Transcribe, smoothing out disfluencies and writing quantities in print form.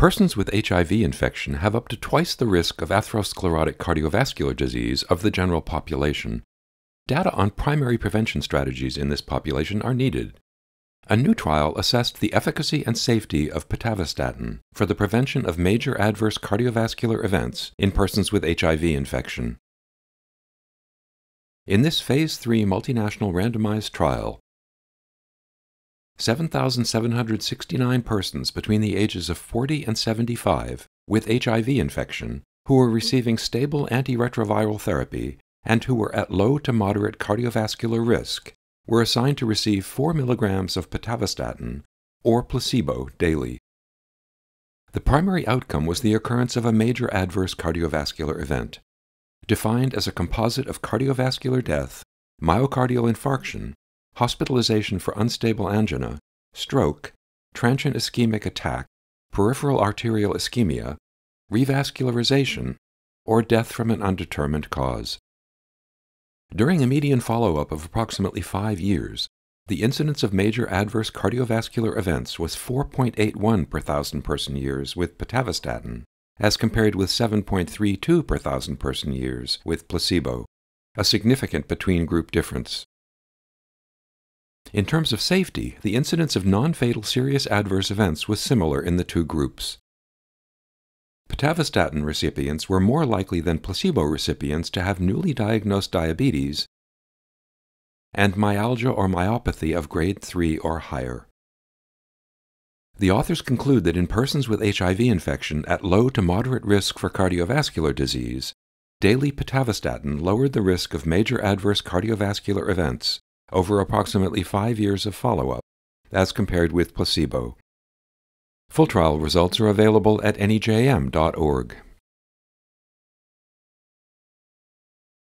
Persons with HIV infection have up to twice the risk of atherosclerotic cardiovascular disease of the general population. Data on primary prevention strategies in this population are needed. A new trial assessed the efficacy and safety of pitavastatin for the prevention of major adverse cardiovascular events in persons with HIV infection. In this Phase 3 multinational randomized trial, 7,769 persons between the ages of 40 and 75 with HIV infection who were receiving stable antiretroviral therapy and who were at low to moderate cardiovascular risk were assigned to receive 4 milligrams of pitavastatin or placebo daily. The primary outcome was the occurrence of a major adverse cardiovascular event, defined as a composite of cardiovascular death, myocardial infarction, hospitalization for unstable angina, stroke, transient ischemic attack, peripheral arterial ischemia, revascularization, or death from an undetermined cause. During a median follow-up of approximately 5 years, the incidence of major adverse cardiovascular events was 4.81 per 1,000 person-years with pitavastatin, as compared with 7.32 per 1,000 person-years with placebo, a significant between-group difference. In terms of safety, the incidence of non-fatal serious adverse events was similar in the two groups. Pitavastatin recipients were more likely than placebo recipients to have newly diagnosed diabetes and myalgia or myopathy of grade 3 or higher. The authors conclude that in persons with HIV infection at low to moderate risk for cardiovascular disease, daily pitavastatin lowered the risk of major adverse cardiovascular events over approximately 5 years of follow-up, as compared with placebo. Full trial results are available at nejm.org.